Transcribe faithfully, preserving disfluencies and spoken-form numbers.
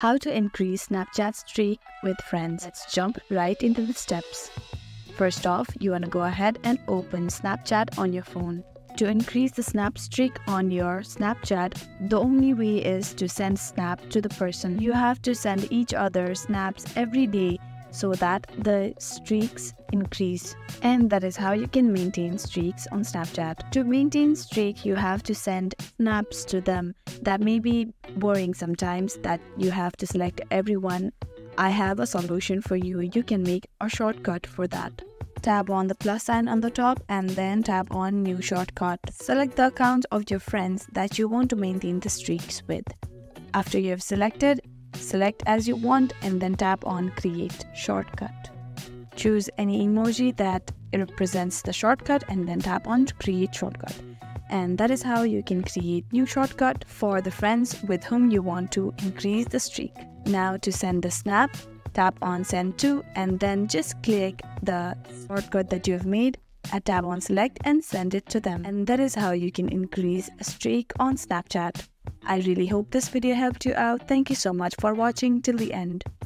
How to increase Snapchat streak with friends. Let's jump right into the steps. First off, you want to go ahead and open Snapchat on your phone. To increase the snap streak on your Snapchat, the only way is to send snap to the person. You have to send each other snaps every day so that the streaks increase. And that is how you can maintain streaks on Snapchat. To maintain streak, you have to send snaps to them. That may be boring sometimes, that you have to select everyone. I have a solution for you. You can make a shortcut for that. Tap on the plus sign on the top and then tap on new shortcut. Select the account of your friends that you want to maintain the streaks with. After you have selected, select as you want and then tap on create shortcut. Choose any emoji that represents the shortcut and then tap on create shortcut. And that is how you can create new shortcut for the friends with whom you want to increase the streak. Now to send the snap, tap on send to and then just click the shortcut that you have made, and tap on select and send it to them. And that is how you can increase a streak on Snapchat. I really hope this video helped you out. Thank you so much for watching till the end.